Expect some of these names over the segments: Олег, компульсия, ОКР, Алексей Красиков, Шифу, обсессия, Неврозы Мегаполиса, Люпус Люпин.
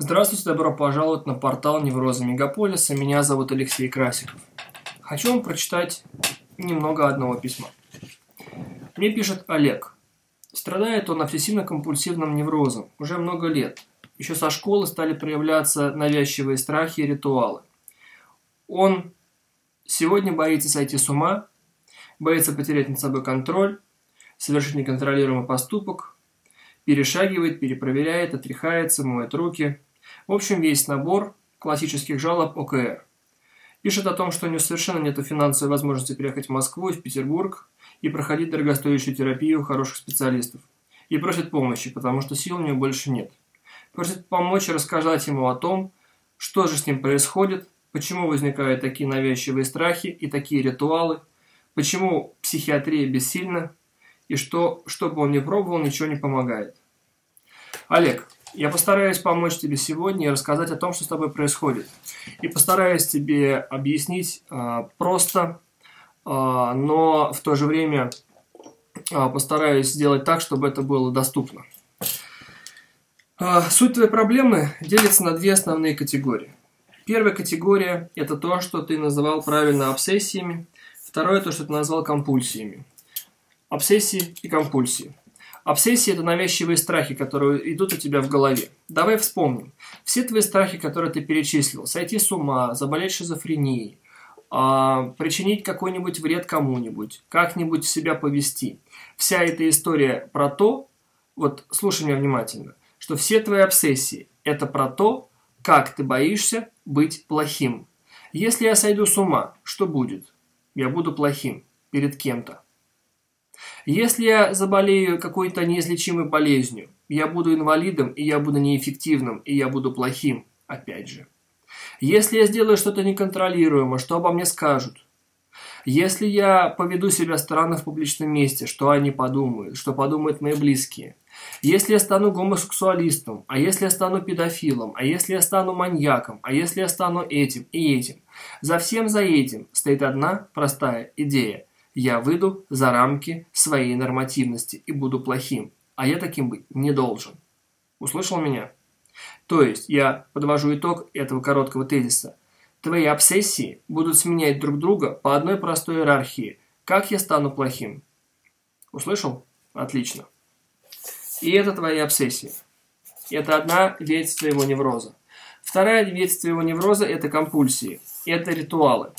Здравствуйте, добро пожаловать на портал Неврозы Мегаполиса. Меня зовут Алексей Красиков. Хочу вам прочитать немного одного письма. Мне пишет Олег. Страдает он обсессивно-компульсивным неврозом уже много лет. Еще со школы стали проявляться навязчивые страхи и ритуалы. Он сегодня боится сойти с ума, боится потерять над собой контроль, совершить неконтролируемый поступок, перешагивает, перепроверяет, отряхается, моет руки. В общем, весь набор классических жалоб ОКР. Пишет о том, что у него совершенно нет финансовой возможности переехать в Москву, в Петербург и проходить дорогостоящую терапию у хороших специалистов. И просит помощи, потому что сил у него больше нет. Просит помочь и рассказать ему о том, что же с ним происходит, почему возникают такие навязчивые страхи и такие ритуалы, почему психиатрия бессильна, и что бы он ни пробовал, ничего не помогает. Олег, я постараюсь помочь тебе сегодня и рассказать о том, что с тобой происходит. И постараюсь тебе объяснить просто, но в то же время постараюсь сделать так, чтобы это было доступно. Суть твоей проблемы делится на две основные категории. Первая категория – это то, что ты называл правильно обсессиями. Второе – то, что ты назвал компульсиями. Обсессии и компульсии. Обсессии – это навязчивые страхи, которые идут у тебя в голове. Давай вспомним. Все твои страхи, которые ты перечислил – сойти с ума, заболеть шизофренией, причинить какой-нибудь вред кому-нибудь, как-нибудь себя повести. Вся эта история про то, вот слушай меня внимательно, что все твои обсессии – это про то, как ты боишься быть плохим. Если я сойду с ума, что будет? Я буду плохим перед кем-то. Если я заболею какой-то неизлечимой болезнью, я буду инвалидом, и я буду неэффективным, и я буду плохим, опять же. Если я сделаю что-то неконтролируемое, что обо мне скажут? Если я поведу себя странно в публичном месте, что они подумают, что подумают мои близкие? Если я стану гомосексуалистом, а если я стану педофилом, а если я стану маньяком, а если я стану этим и этим? За всем за этим стоит одна простая идея. Я выйду за рамки своей нормативности и буду плохим, а я таким быть не должен. Услышал меня? То есть я подвожу итог этого короткого тезиса. Твои обсессии будут сменять друг друга по одной простой иерархии. Как я стану плохим? Услышал? Отлично. И это твои обсессии. Это одна ветвь твоего невроза. Вторая ветвь твоего невроза – это компульсии. Это ритуалы.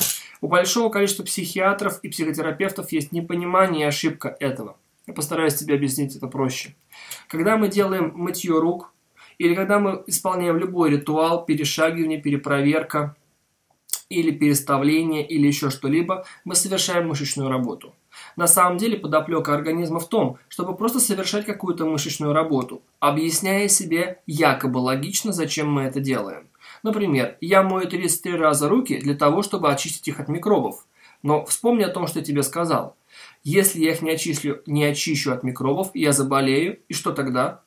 У большого количества психиатров и психотерапевтов есть непонимание и ошибка этого. Я постараюсь тебе объяснить это проще. Когда мы делаем мытье рук, или когда мы исполняем любой ритуал, перешагивание, перепроверка, или переставление, или еще что-либо, мы совершаем мышечную работу. На самом деле подоплека организма в том, чтобы просто совершать какую-то мышечную работу, объясняя себе якобы логично, зачем мы это делаем. Например, я мою 33 раза руки для того, чтобы очистить их от микробов. Но вспомни о том, что я тебе сказал. Если я их не очищу от микробов, я заболею, и что тогда?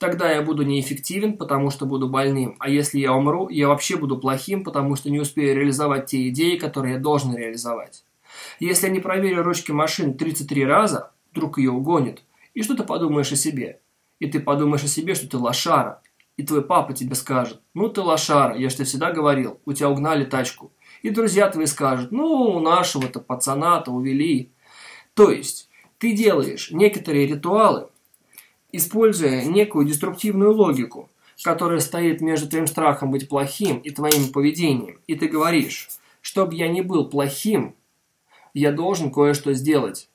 Тогда я буду неэффективен, потому что буду больным. А если я умру, я вообще буду плохим, потому что не успею реализовать те идеи, которые я должен реализовать. Если я не проверю ручки машины 33 раза, вдруг ее угонит. И что ты подумаешь о себе? И ты подумаешь о себе, что ты лошара. И твой папа тебе скажет: ну ты лошара, я же тебе всегда говорил, у тебя угнали тачку. И друзья твои скажут: ну нашего-то пацана-то увели. То есть ты делаешь некоторые ритуалы, используя некую деструктивную логику, которая стоит между твоим страхом быть плохим и твоим поведением. И ты говоришь: чтобы я не был плохим, я должен кое-что сделать.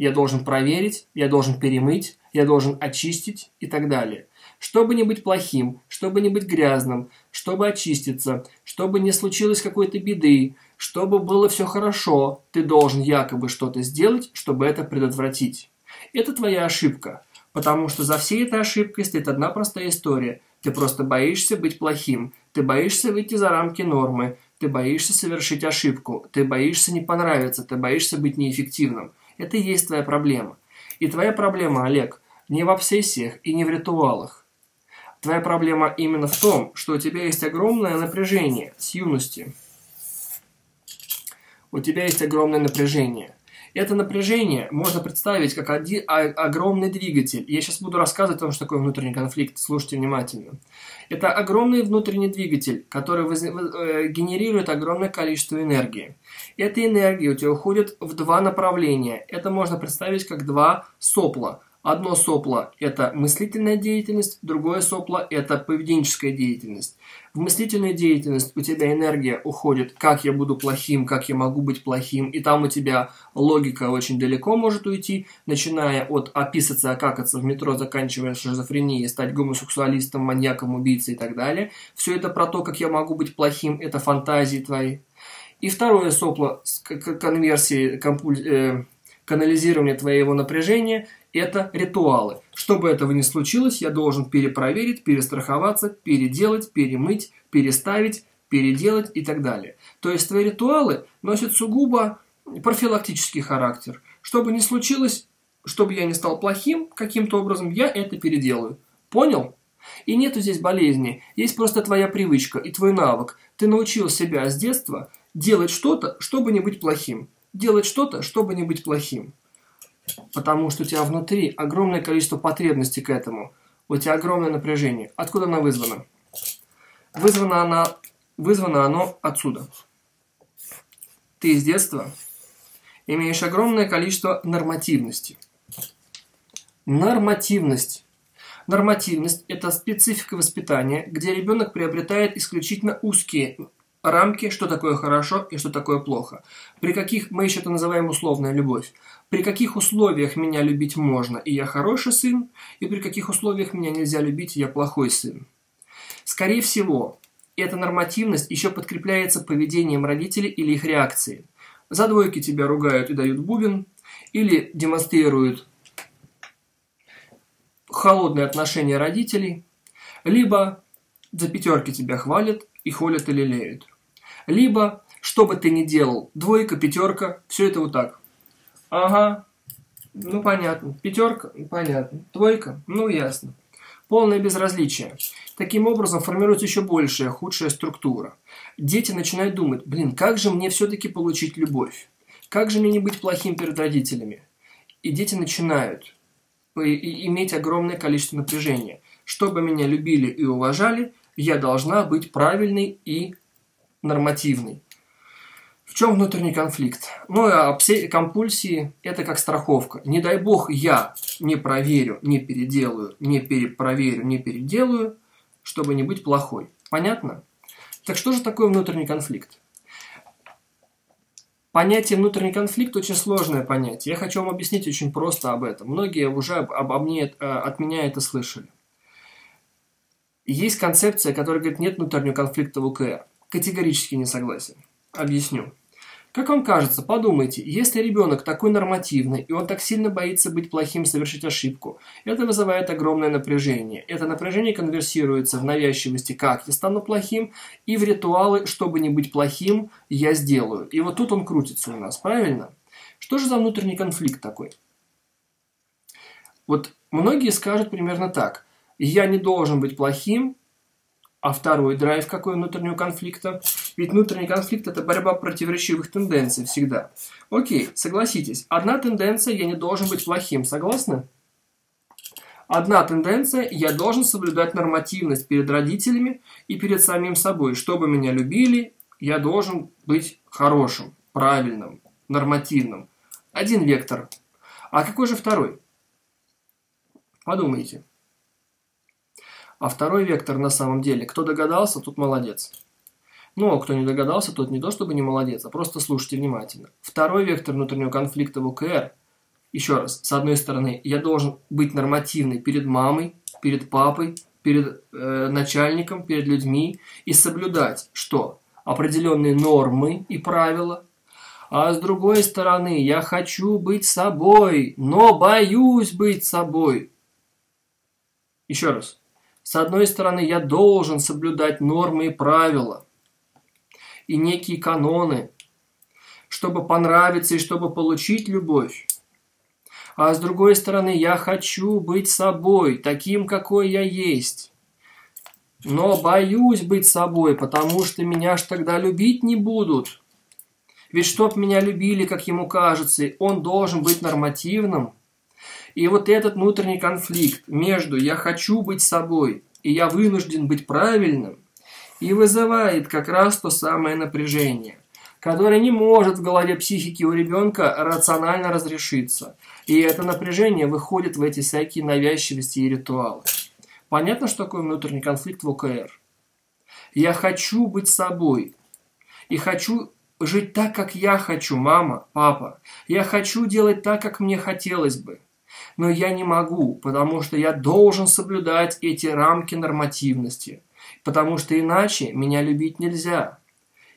Я должен проверить, я должен перемыть, я должен очистить и так далее. Чтобы не быть плохим, чтобы не быть грязным, чтобы очиститься, чтобы не случилось какой-то беды, чтобы было все хорошо, ты должен якобы что-то сделать, чтобы это предотвратить. Это твоя ошибка, потому что за всей этой ошибкой стоит одна простая история. Ты просто боишься быть плохим, ты боишься выйти за рамки нормы, ты боишься совершить ошибку, ты боишься не понравиться, ты боишься быть неэффективным. Это и есть твоя проблема. И твоя проблема, Олег, не в обсессиях и не в ритуалах. Твоя проблема именно в том, что у тебя есть огромное напряжение с юности. У тебя есть огромное напряжение. Это напряжение можно представить как один огромный двигатель. Я сейчас буду рассказывать о том, что такое внутренний конфликт. Слушайте внимательно. Это огромный внутренний двигатель, который генерирует огромное количество энергии. Эта энергия у тебя уходит в два направления. Это можно представить как два сопла. Одно сопло – это мыслительная деятельность, другое сопло – это поведенческая деятельность. В мыслительную деятельность у тебя энергия уходит, как я буду плохим, как я могу быть плохим, и там у тебя логика очень далеко может уйти, начиная от описаться, окакаться в метро, заканчивая шизофренией, стать гомосексуалистом, маньяком, убийцей и так далее. Все это про то, как я могу быть плохим, это фантазии твои. И второе сопло конверсии, канализирования твоего напряжения – это ритуалы. Чтобы этого не случилось, я должен перепроверить, перестраховаться, переделать, перемыть, переставить, переделать и так далее. То есть твои ритуалы носят сугубо профилактический характер. Чтобы не случилось, чтобы я не стал плохим, каким-то образом я это переделаю. Понял? И нету здесь болезни. Есть просто твоя привычка и твой навык. Ты научил себя с детства делать что-то, чтобы не быть плохим. Делать что-то, чтобы не быть плохим. Потому что у тебя внутри огромное количество потребностей к этому. У тебя огромное напряжение. Откуда оно вызвано? Вызвано оно отсюда. Ты с детства имеешь огромное количество нормативности. Нормативность. Нормативность – это специфика воспитания, где ребенок приобретает исключительно узкие рамки, что такое хорошо и что такое плохо. При каких, мы еще это называем условная любовь. При каких условиях меня любить можно, и я хороший сын, и при каких условиях меня нельзя любить, и я плохой сын. Скорее всего, эта нормативность еще подкрепляется поведением родителей или их реакцией. За двойки тебя ругают и дают бубен, или демонстрируют холодные отношения родителей, либо за пятерки тебя хвалят, и холят и лелеют. Либо, что бы ты ни делал, двойка, пятерка, все это вот так. Ага, ну понятно. Пятерка, понятно. Двойка, ну ясно. Полное безразличие. Таким образом формируется еще большая, худшая структура. Дети начинают думать, блин, как же мне все-таки получить любовь? Как же мне не быть плохим перед родителями? И дети начинают иметь огромное количество напряжения. Чтобы меня любили и уважали, я должна быть правильной и нормативной. В чем внутренний конфликт? Ну, а компульсии – это как страховка. Не дай бог я не проверю, не переделаю, не перепроверю, не переделаю, чтобы не быть плохой. Понятно? Так что же такое внутренний конфликт? Понятие внутренний конфликт очень сложное понятие. Я хочу вам объяснить очень просто об этом. Многие уже от меня это слышали. Есть концепция, которая говорит, нет внутреннего конфликта в ОКР. Категорически не согласен. Объясню. Как вам кажется, подумайте, если ребенок такой нормативный, и он так сильно боится быть плохим, совершить ошибку, это вызывает огромное напряжение. Это напряжение конверсируется в навязчивости, как я стану плохим, и в ритуалы, чтобы не быть плохим, я сделаю. И вот тут он крутится у нас, правильно? Что же за внутренний конфликт такой? Вот многие скажут примерно так. Я не должен быть плохим, а второй драйв какой внутреннего конфликта? Ведь внутренний конфликт – это борьба противоречивых тенденций всегда. Окей, согласитесь, одна тенденция – я не должен быть плохим, согласны? Одна тенденция – я должен соблюдать нормативность перед родителями и перед самим собой. Чтобы меня любили, я должен быть хорошим, правильным, нормативным. Один вектор. А какой же второй? Подумайте. А второй вектор на самом деле, кто догадался, тот молодец. Ну, а кто не догадался, тот не то чтобы не молодец, а просто слушайте внимательно. Второй вектор внутреннего конфликта в ОКР, еще раз, с одной стороны, я должен быть нормативный перед мамой, перед папой, перед начальником, перед людьми и соблюдать, что определенные нормы и правила. А с другой стороны, я хочу быть собой, но боюсь быть собой. Еще раз. С одной стороны, я должен соблюдать нормы и правила, и некие каноны, чтобы понравиться и чтобы получить любовь. А с другой стороны, я хочу быть собой, таким, какой я есть. Но боюсь быть собой, потому что меня ж тогда любить не будут. Ведь чтоб меня любили, как ему кажется, он должен быть нормативным. И вот этот внутренний конфликт между «я хочу быть собой» и «я вынужден быть правильным» и вызывает как раз то самое напряжение, которое не может в голове психики у ребенка рационально разрешиться. И это напряжение выходит в эти всякие навязчивости и ритуалы. Понятно, что такое внутренний конфликт в ОКР? Я хочу быть собой. И хочу жить так, как я хочу, мама, папа. Я хочу делать так, как мне хотелось бы. Но я не могу, потому что я должен соблюдать эти рамки нормативности. Потому что иначе меня любить нельзя.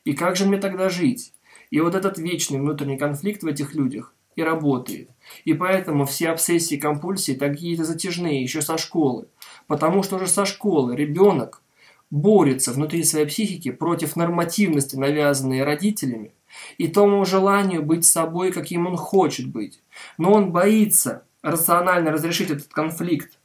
И как же мне тогда жить? И вот этот вечный внутренний конфликт в этих людях и работает. И поэтому все обсессии, компульсии такие-то затяжные еще со школы. Потому что уже со школы ребенок борется внутри своей психики против нормативности, навязанной родителями, и тому желанию быть собой, каким он хочет быть. Но он боится рационально разрешить этот конфликт.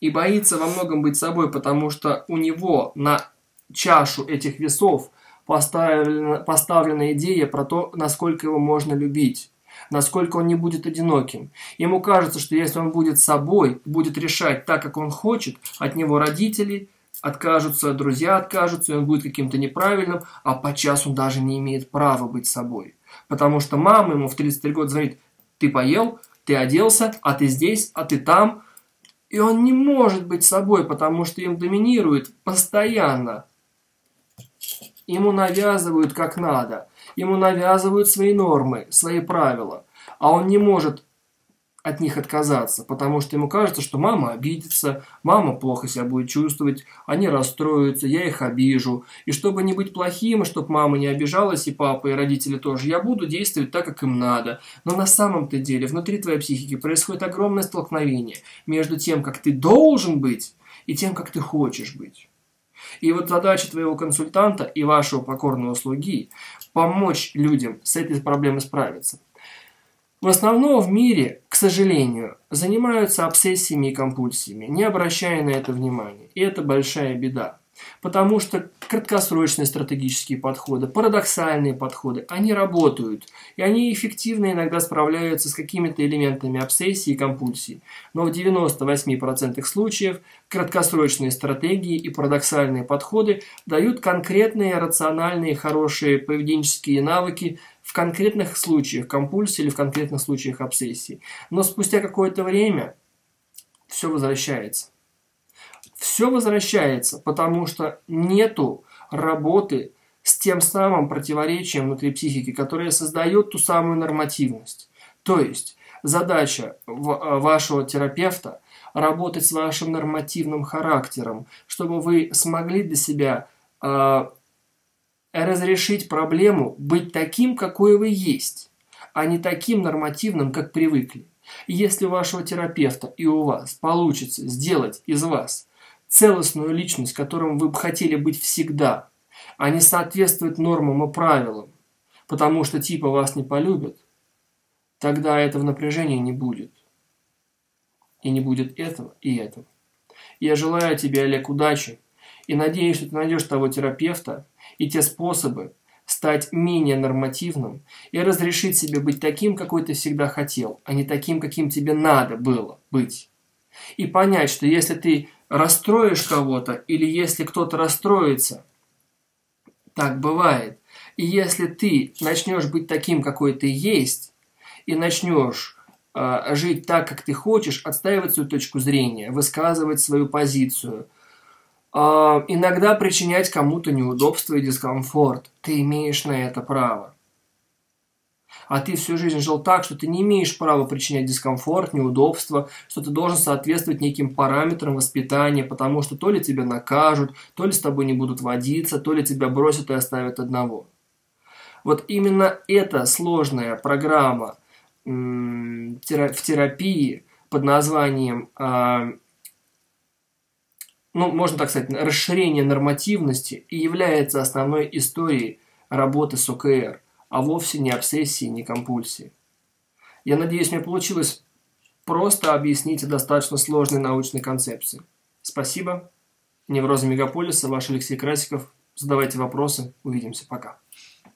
И боится во многом быть собой, потому что у него на чашу этих весов поставлена идея про то, насколько его можно любить, насколько он не будет одиноким. Ему кажется, что если он будет собой, будет решать так, как он хочет, от него родители откажутся, друзья откажутся, и он будет каким-то неправильным, а подчас он даже не имеет права быть собой. Потому что мама ему в 33 года звонит: «Ты поел, ты оделся, а ты здесь, а ты там». И он не может быть собой, потому что им доминирует постоянно. Ему навязывают как надо. Ему навязывают свои нормы, свои правила. А он не может от них отказаться, потому что ему кажется, что мама обидится, мама плохо себя будет чувствовать, они расстроятся, я их обижу. И чтобы не быть плохим, чтобы мама не обижалась, и папа, и родители тоже, я буду действовать так, как им надо. Но на самом-то деле внутри твоей психики происходит огромное столкновение между тем, как ты должен быть, и тем, как ты хочешь быть. И вот задача твоего консультанта и вашего покорного слуги – помочь людям с этой проблемой справиться. В основном в мире, к сожалению, занимаются обсессиями и компульсиями, не обращая на это внимания. И это большая беда. Потому что краткосрочные стратегические подходы, парадоксальные подходы, они работают. И они эффективно иногда справляются с какими-то элементами обсессии и компульсии. Но в 98% случаев краткосрочные стратегии и парадоксальные подходы дают конкретные, рациональные, хорошие поведенческие навыки в конкретных случаях компульсии или в конкретных случаях обсессии. Но спустя какое-то время все возвращается. Все возвращается, потому что нету работы с тем самым противоречием внутри психики, которое создает ту самую нормативность. То есть задача вашего терапевта работать с вашим нормативным характером, чтобы вы смогли для себя разрешить проблему быть таким, какой вы есть, а не таким нормативным, как привыкли. И если у вашего терапевта и у вас получится сделать из вас целостную личность, которым вы бы хотели быть всегда, а не соответствует нормам и правилам, потому что типа вас не полюбят, тогда этого напряжения не будет. И не будет этого и этого. Я желаю тебе, Олег, удачи, и надеюсь, что ты найдешь того терапевта и те способы стать менее нормативным и разрешить себе быть таким, какой ты всегда хотел, а не таким, каким тебе надо было быть. И понять, что если ты расстроишь кого-то, или если кто-то расстроится, так бывает. И если ты начнешь быть таким, какой ты есть, и начнешь жить так, как ты хочешь, отстаивать свою точку зрения, высказывать свою позицию, иногда причинять кому-то неудобство и дискомфорт, ты имеешь на это право. А ты всю жизнь жил так, что ты не имеешь права причинять дискомфорт, неудобства, что ты должен соответствовать неким параметрам воспитания, потому что то ли тебя накажут, то ли с тобой не будут водиться, то ли тебя бросят и оставят одного. Вот именно эта сложная программа в терапии под названием, можно так сказать, расширение нормативности и является основной историей работы с ОКР, а вовсе не обсессии, не компульсии. Я надеюсь, мне получилось просто объяснить достаточно сложные научные концепции. Спасибо. Неврозы Мегаполиса, ваш Алексей Красиков. Задавайте вопросы. Увидимся. Пока.